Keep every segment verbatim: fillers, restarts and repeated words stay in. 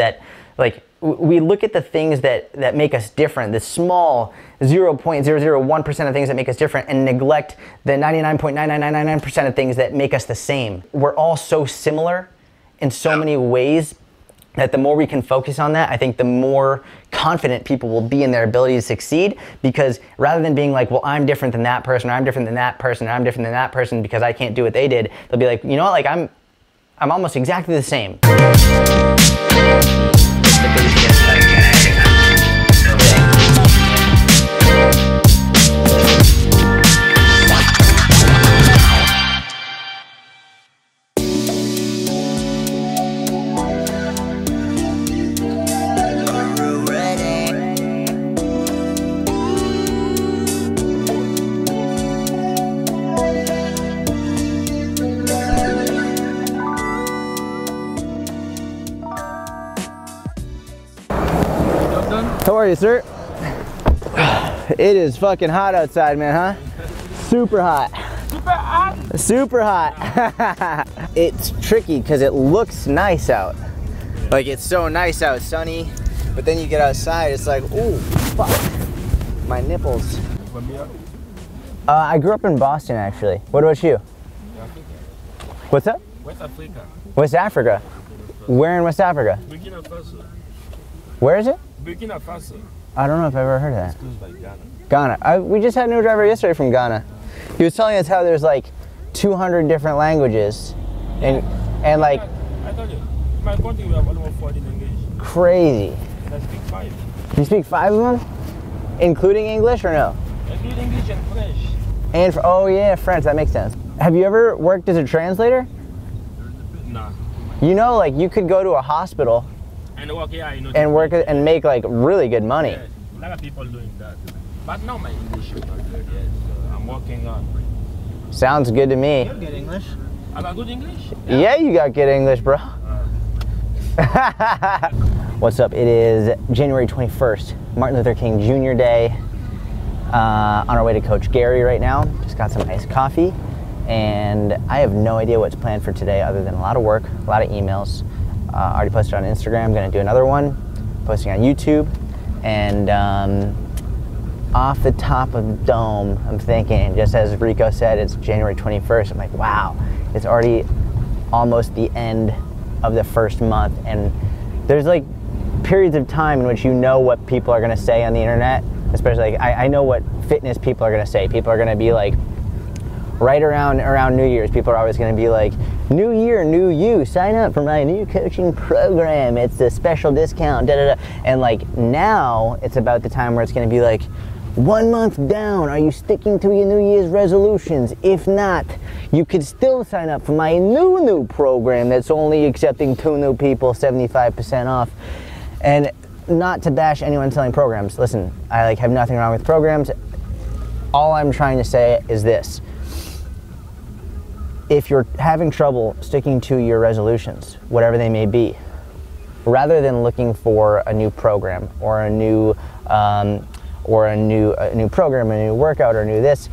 that, like, we look at the things that, that make us different, the small zero point zero zero one percent of things that make us different, and neglect the ninety-nine point nine nine nine nine percent of things that make us the same. We're all so similar in so many ways that the more we can focus on that, I think the more confident people will be in their ability to succeed, because rather than being like, well, I'm different than that person, or I'm different than that person, or I'm different than that person because I can't do what they did, they'll be like, you know what, like I'm, I'm almost exactly the same. How are you, sir? It is fucking hot outside, man, huh? Super hot. Super hot? Super hot. It's tricky because it looks nice out. Like, it's so nice out, sunny, but then you get outside, it's like, ooh, fuck, my nipples. Uh, I grew up in Boston, actually. What about you? What's up? West Africa. West Africa? Where in West Africa? Burkina Faso. Where is it? Burkina Faso. I don't know if I've ever heard of that. It's close by Ghana. Ghana. I, we just had a new driver yesterday from Ghana. He was telling us how there's like two hundred different languages, and yeah. and like. I told you, in my country we have almost forty languages. Crazy. And I speak five. You speak five of them, including English or no? Including English and French. And for, oh yeah, French. That makes sense. Have you ever worked as a translator? No. You know, like you could go to a hospital. And work, yeah, you know, and work and make like really good money. Yeah, a lot of people doing that. But now my English is not good yet, so I'm working on. Sounds good to me. You have good English. I got good English? Yeah. Yeah, you got good English, bro. Uh, What's up? It is January twenty-first, Martin Luther King Junior Day. Uh, on our way to Coach Gary right now. Just got some iced coffee, and I have no idea what's planned for today other than a lot of work, a lot of emails. I uh, already posted on Instagram, gonna do another one, posting on YouTube, and um, off the top of the dome, I'm thinking, just as Rico said, it's January twenty-first, I'm like, wow, it's already almost the end of the first month, and there's like periods of time in which you know what people are gonna say on the internet, especially, like, I, I know what fitness people are gonna say. People are gonna be like, right around around New Year's, people are always gonna be like, new year, new you, sign up for my new coaching program, it's a special discount, da da da. And like now, it's about the time where it's gonna be like, one month down, are you sticking to your New Year's resolutions? If not, you could still sign up for my new, new program that's only accepting two new people, seventy-five percent off. And not to bash anyone selling programs. Listen, I like have nothing wrong with programs. All I'm trying to say is this. If you're having trouble sticking to your resolutions, whatever they may be, rather than looking for a new program or a new um, or a new a new program, a new workout, or a new this,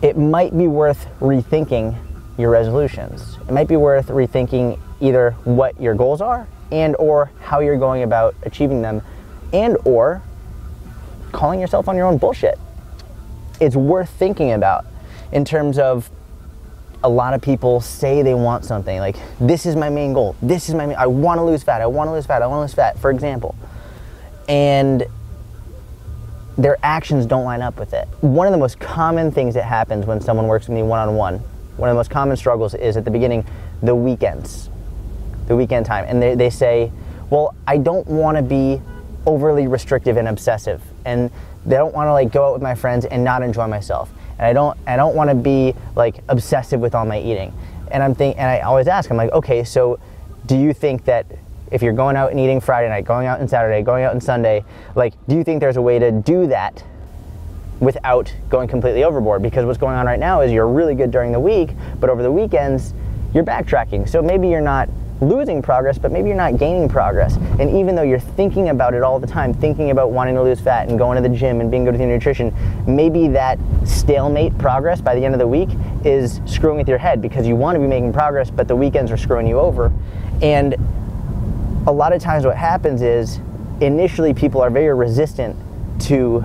it might be worth rethinking your resolutions. It might be worth rethinking either what your goals are and or how you're going about achieving them, and or calling yourself on your own bullshit. It's worth thinking about in terms of. A lot of people say they want something, like, this is my main goal, this is my main, I want to lose fat, I want to lose fat, I want to lose fat, for example. And their actions don't line up with it. One of the most common things that happens when someone works with me one-on-one, one of the most common struggles is at the beginning, the weekends, the weekend time. And they, they say, well, I don't want to be overly restrictive and obsessive. And they don't want to like go out with my friends and not enjoy myself. And I don't, I don't want to be like obsessive with all my eating. And I'm think, and I always ask, I'm like, okay, so do you think that if you're going out and eating Friday night, going out on Saturday, going out on Sunday, like, do you think there's a way to do that without going completely overboard? Because what's going on right now is you're really good during the week, but over the weekends, you're backtracking. So maybe you're not losing progress, but maybe you're not gaining progress. And even though you're thinking about it all the time, thinking about wanting to lose fat and going to the gym and being good with your nutrition, maybe that stalemate progress by the end of the week is screwing with your head because you want to be making progress, but the weekends are screwing you over. And a lot of times what happens is initially people are very resistant to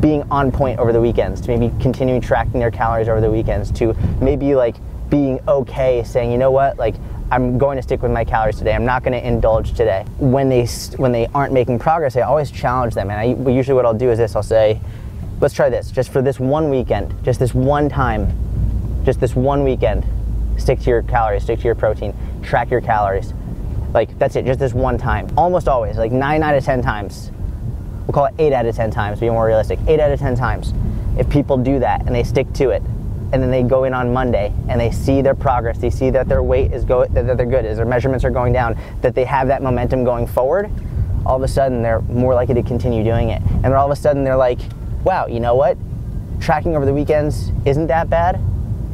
being on point over the weekends, to maybe continuing tracking their calories over the weekends, to maybe like being okay saying, you know what, like I'm going to stick with my calories today. I'm not going to indulge today. When they when they aren't making progress, I always challenge them. And I usually what I'll do is this. I'll say, let's try this. Just for this one weekend, just this one time, just this one weekend, stick to your calories, stick to your protein, track your calories. Like, that's it, just this one time. Almost always, like nine out of ten times. We'll call it eight out of ten times, to be more realistic. eight out of ten times. If people do that and they stick to it, and then they go in on Monday and they see their progress, they see that their weight is go that they're good, is their measurements are going down, that they have that momentum going forward, all of a sudden they're more likely to continue doing it. And all of a sudden they're like, wow, you know what? Tracking over the weekends isn't that bad,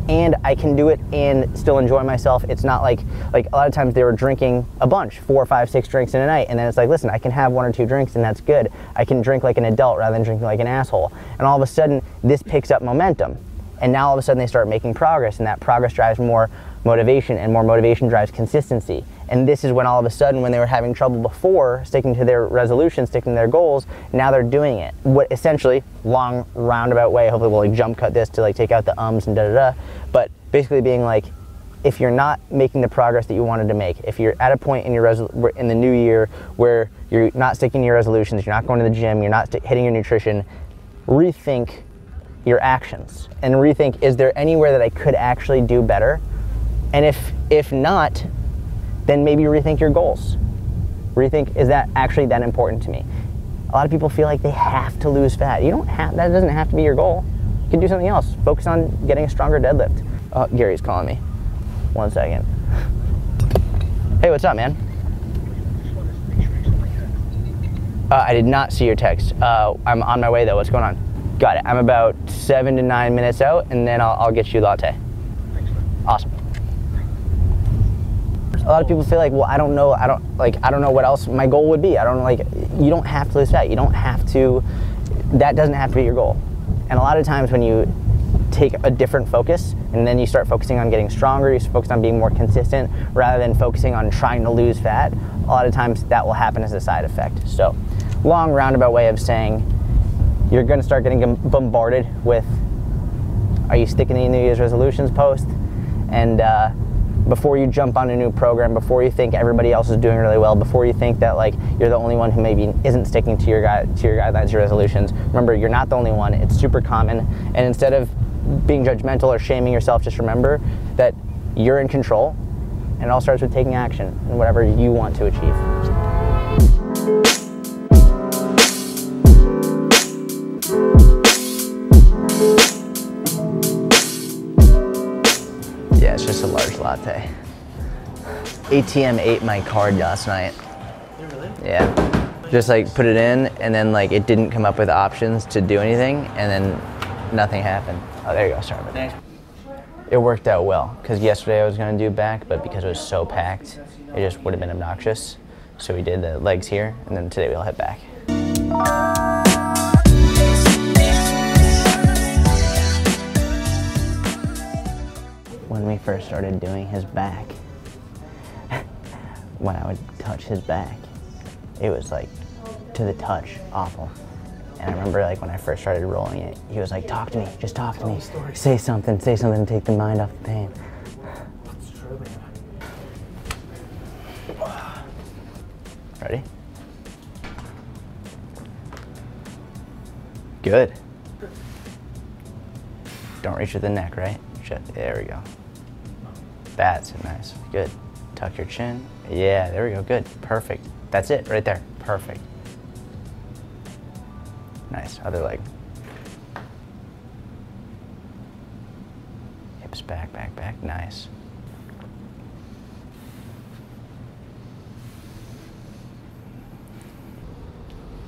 and I can do it and still enjoy myself. It's not like, like a lot of times they were drinking a bunch, four, five, six drinks in a night, and then it's like, listen, I can have one or two drinks and that's good. I can drink like an adult rather than drinking like an asshole. And all of a sudden this picks up momentum. And now all of a sudden they start making progress, and that progress drives more motivation, and more motivation drives consistency. And this is when all of a sudden, when they were having trouble before sticking to their resolutions, sticking to their goals, now they're doing it. What essentially, long roundabout way, hopefully we'll like jump cut this to like take out the ums and da da da, but basically being like, if you're not making the progress that you wanted to make, if you're at a point in your resol- in the new year where you're not sticking to your resolutions, you're not going to the gym, you're not hitting your nutrition, rethink your actions and rethink, is there anywhere that I could actually do better? And if if not, then maybe rethink your goals. Rethink, is that actually that important to me? A lot of people feel like they have to lose fat. You don't have, that doesn't have to be your goal. You can do something else. Focus on getting a stronger deadlift. Oh, Gary's calling me. One second. Hey, what's up, man? Uh, I did not see your text. Uh, I'm on my way though, what's going on? Got it. I'm about seven to nine minutes out, and then I'll, I'll get you a latte. Awesome. A lot of people feel like, well, I don't know, I don't like, I don't know what else my goal would be. I don't like. You don't have to lose fat. You don't have to. That doesn't have to be your goal. And a lot of times when you take a different focus, and then you start focusing on getting stronger, you focus on being more consistent, rather than focusing on trying to lose fat. A lot of times that will happen as a side effect. So, long roundabout way of saying, you're going to start getting bombarded with, are you sticking to the New Year's resolutions post? And uh, before you jump on a new program, before you think everybody else is doing really well, before you think that like you're the only one who maybe isn't sticking to your to your guidelines, your resolutions, remember, you're not the only one. It's super common. And instead of being judgmental or shaming yourself, just remember that you're in control, and it all starts with taking action and whatever you want to achieve. Latte. A T M ate my card last night. Really? Yeah. Just like put it in, and then like it didn't come up with options to do anything, and then nothing happened. Oh, there you go. Sorry about that. It worked out well, because yesterday I was going to do back, but because it was so packed, it just would have been obnoxious. So we did the legs here, and then today we all head back. When we first started doing his back, when I would touch his back, it was like, to the touch, awful. And I remember like when I first started rolling it, he was like, talk to me, just talk to me. Say something, say something to take the mind off the pain. Ready? Good. Don't reach with the neck, right? There we go. That's nice. Good. Tuck your chin. Yeah, there we go. Good. Perfect. That's it right there. Perfect. Nice. Other leg. Hips back, back, back. Nice.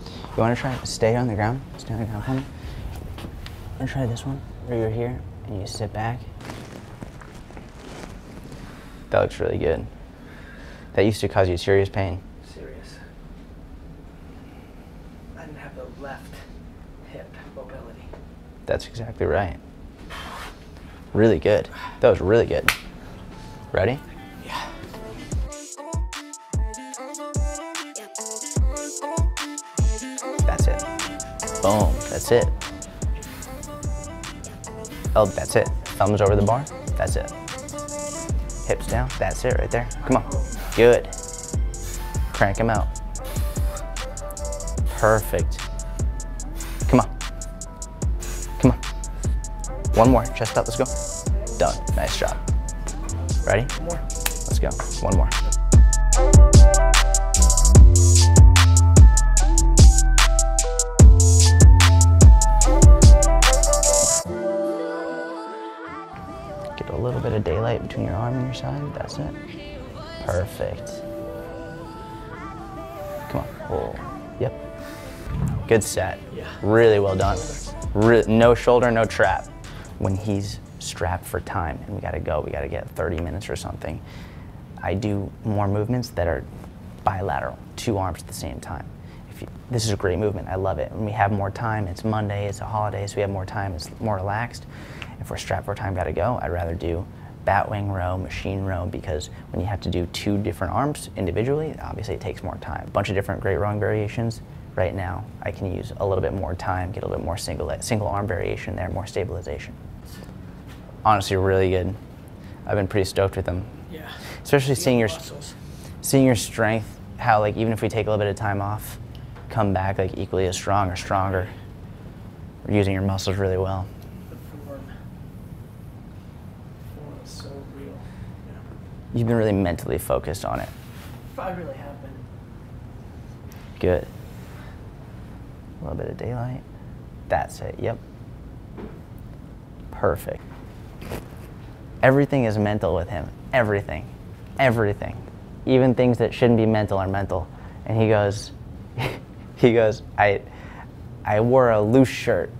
You want to try to stay on the ground? Stay on the ground for me. You want to try this one? Where you're here. And you sit back. That looks really good. That used to cause you serious pain. Serious. I didn't have the left hip mobility. That's exactly right. Really good. That was really good. Ready? Yeah. Boom, that's it. Oh, that's it. Thumbs over the bar, that's it. Hips down, that's it right there. Come on, good. Crank them out. Perfect. Come on, come on. One more, chest up, let's go. Done, nice job. Ready? One more. Let's go, one more. Get a little bit of daylight between your arm and your side, that's it. Perfect. Come on, oh, yep. Good set, really well done. Re no shoulder, no trap. When he's strapped for time and we gotta go, we gotta get thirty minutes or something, I do more movements that are bilateral, two arms at the same time. If you, this is a great movement, I love it. When we have more time, it's Monday, it's a holiday, so we have more time, it's more relaxed. If we're strapped for time, gotta go, I'd rather do bat wing row, machine row, because when you have to do two different arms individually, obviously it takes more time. A bunch of different great rowing variations. Right now, I can use a little bit more time, get a little bit more single, single arm variation there, more stabilization. Honestly, really good. I've been pretty stoked with them. Yeah. Especially seeing your, seeing your strength, how like even if we take a little bit of time off, come back like equally as strong or stronger. We're using your muscles really well. The form. The form is so real. Yeah. You've been really mentally focused on it. I really have been. Good. A little bit of daylight. That's it, yep. Perfect. Everything is mental with him. Everything. Everything. Even things that shouldn't be mental are mental. And he goes, he goes, I, I wore a loose shirt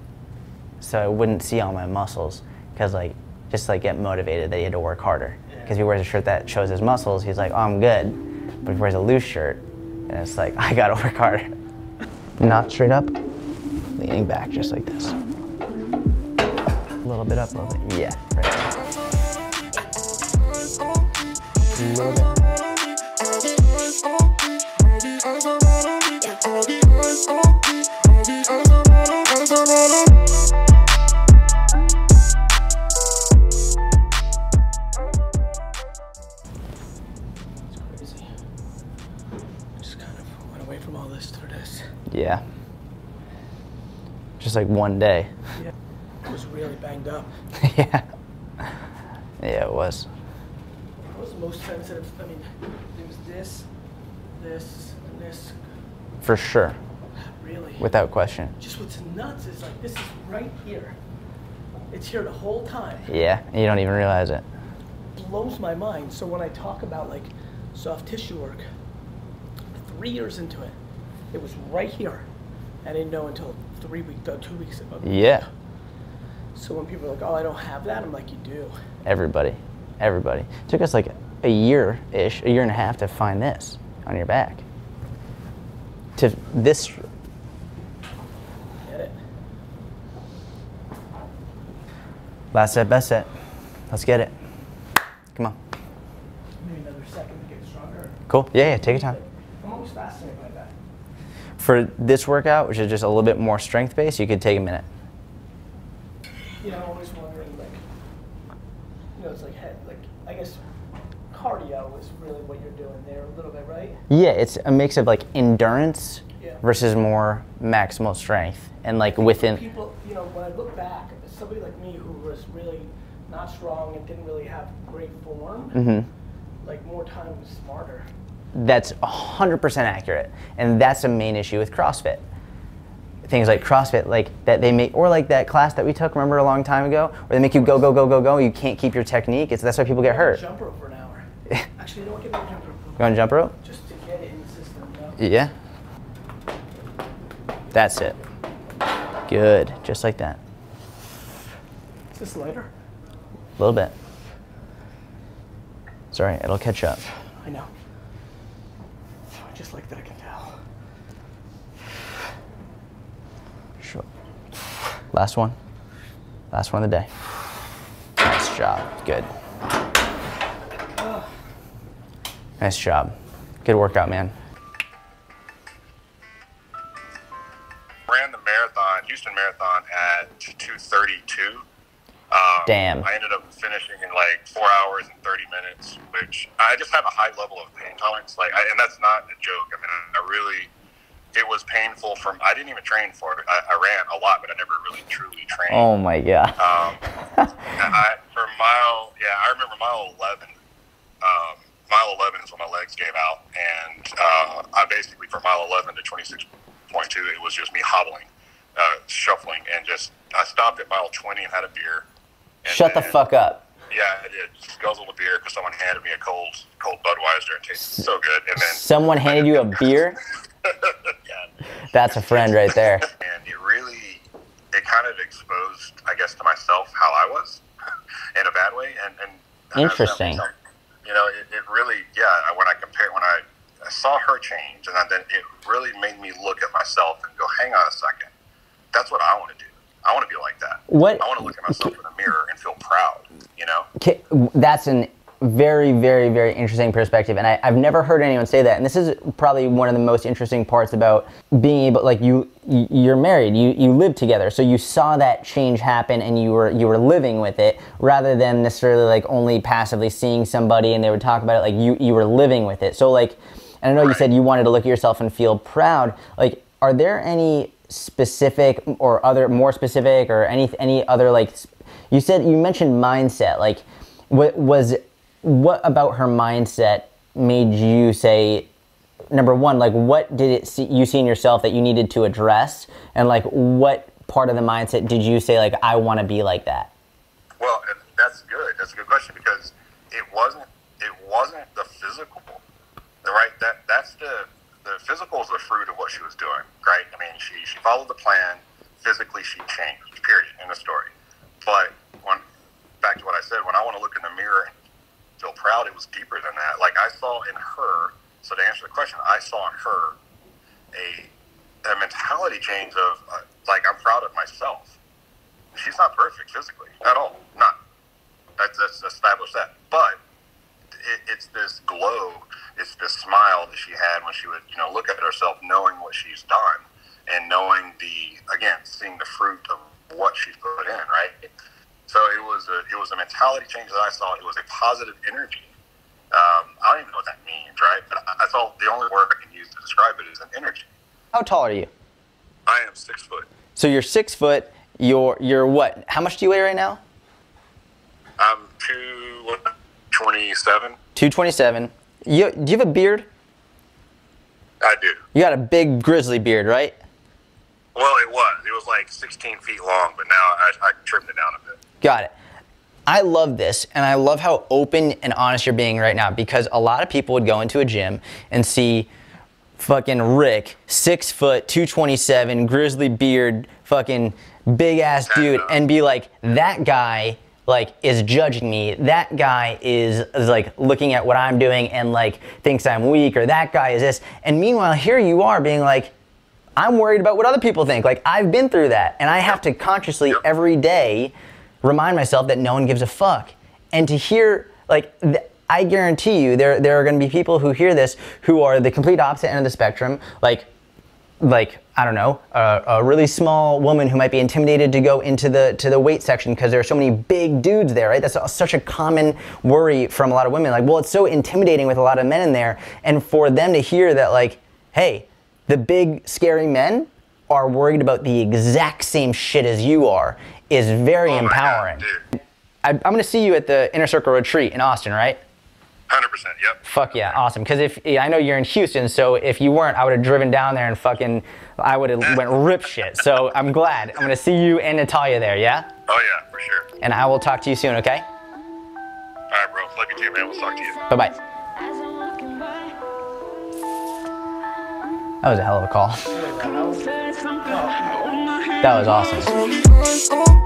so I wouldn't see all my muscles, because like, just like get motivated that he had to work harder. Because he wears a shirt that shows his muscles, he's like, oh, I'm good. But if he wears a loose shirt, and it's like, I gotta work harder. Not straight up, leaning back just like this. A little bit up, a little bit, yeah. Right there. A little bit. It's crazy. I just kind of went away from all this through this. Yeah. Just like one day. Yeah. It was really banged up. Yeah. Yeah, it was. It was most times that, I mean, it was this, this, and this. For sure. Really? Without question. Just what's nuts is like, this is right here. It's here the whole time. Yeah, and you don't even realize it. It blows my mind. So when I talk about like soft tissue work, three years into it, it was right here. I didn't know until three weeks, two weeks ago. Yeah. So when people are like, oh, I don't have that, I'm like, you do. Everybody, everybody. It took us like a year-ish, a year and a half to find this on your back. To this. Get it. Last set, best set. Let's get it. Come on. Maybe another second to get stronger. Cool, yeah, yeah, take your time. I'm always fascinated by that. For this workout, which is just a little bit more strength-based, you could take a minute. You know, I'm always wondering, like, you know, it's like, head, like, I guess cardio is really what you're doing there a little bit, right? Yeah, it's a mix of, like, endurance yeah. versus more maximal strength. And, like, within... People, you know, when I look back, somebody like me who was really not strong and didn't really have great form, mm-hmm. like, more time was smarter. That's one hundred percent accurate, and that's the main issue with CrossFit. Things like CrossFit, like that they make, or like that class that we took, remember a long time ago, where they make you go, go, go, go, go. You can't keep your technique. It's that's why people get hurt. Jump rope for an hour. Actually, don't give me a jump rope. Go on jump rope. Just to get it in the system. No? Yeah. That's it. Good, just like that. Is this lighter? A little bit. It's all right. It'll catch up. I know. Just like that, I can tell. Sure. Last one. Last one of the day. Nice job. Good. Oh. Nice job. Good workout, man. Ran the marathon marathon at two thirty-two. Um, Damn. I ended up finishing in like four hours and thirty minutes, which I just have a high level of pain tolerance. Like, I, and that's not a joke. I mean, I, I really, it was painful from, I didn't even train for it. I, I ran a lot, but I never really truly trained. Oh my God. Um, I, for mile, yeah, I remember mile eleven, um, mile eleven is when my legs gave out. And, uh, I basically from mile eleven to twenty-six point two, it was just me hobbling, uh, shuffling, and just, I stopped at mile twenty and had a beer. And Shut then, the fuck up. Yeah, I did. Just guzzled a beer because someone handed me a cold cold Budweiser and tasted so good. And then someone handed you a beer? Yeah. That's a friend right there. And it really, it kind of exposed, I guess, to myself how I was in a bad way. And, and Interesting. Myself, you know, it, it really, yeah, when I compared, when I, I saw her change, and then it really made me look at myself and go, hang on a second. That's what I want to do. I want to be like that. What, I want to look at myself in the mirror and feel proud, you know? That's a very, very, very interesting perspective. And I, I've never heard anyone say that. And this is probably one of the most interesting parts about being able, like you, you're married, you, you live together. So you saw that change happen and you were, you were living with it rather than necessarily like only passively seeing somebody and they would talk about it. Like you, you were living with it. So like, and I know right. You said you wanted to look at yourself and feel proud. Like, are there any specific or other more specific or any any other like you said you mentioned mindset, like what was what about her mindset made you say, number one, like what did it see you see in yourself that you needed to address, and like what part of the mindset did you say like I want to be like that? Well, that's good that's a good question, because it wasn't it wasn't the physical, right? That that's the The physical is the fruit of what she was doing, right? I mean, she, she followed the plan. Physically, she changed, period, in the story. But when, back to what I said, when I want to look in the mirror and feel proud, it was deeper than that. Like, I saw in her, so to answer the question, I saw in her a, a mentality change of, uh, like, I'm proud of myself. She's not perfect physically at all. Not. That's, that's established that. But it, it's this glow, it's this smile that she had when she would, you know, look at herself, knowing what she's done and knowing the, again, seeing the fruit of what she's put in, right? So it was a, it was a mentality change that I saw. It was a positive energy. Um, I don't even know what that means, right? But that's all, the only word I can use to describe it is an energy. How tall are you? I am six foot. So you're six foot, you're, you're what? How much do you weigh right now? I'm two twenty-seven. two twenty-seven. You, do you have a beard? I do. You got a big grizzly beard, right? Well, it was. It was like sixteen feet long, but now I, I trimmed it down a bit. Got it. I love this, and I love how open and honest you're being right now, because a lot of people would go into a gym and see fucking Rick, six foot, two twenty-seven, grizzly beard, fucking big-ass dude, and be like, that guy like is judging me, that guy is, is like looking at what I'm doing and like thinks I'm weak, or that guy is this. And meanwhile, here you are being like, I'm worried about what other people think. Like I've been through that, and I have to consciously every day remind myself that no one gives a fuck. And to hear, like, th I guarantee you there, there are gonna be people who hear this who are the complete opposite end of the spectrum, like, like I don't know, a, a really small woman who might be intimidated to go into the to the weight section because there are so many big dudes there, right? That's a, such a common worry from a lot of women. Like, well, it's so intimidating with a lot of men in there. And for them to hear that, like, hey, the big scary men are worried about the exact same shit as you are, is very oh empowering. God, I, I'm gonna see you at the Inner Circle Retreat in Austin, right? one hundred percent, yep. Fuck yeah, awesome. Because if I know you're in Houston, so if you weren't, I would have driven down there and fucking, I would have went rip shit. So I'm glad. I'm going to see you and Natalia there, yeah? Oh yeah, for sure. And I will talk to you soon, okay? All right, bro. Love you too, man. We'll talk to you. Bye-bye. That was a hell of a call. That was awesome.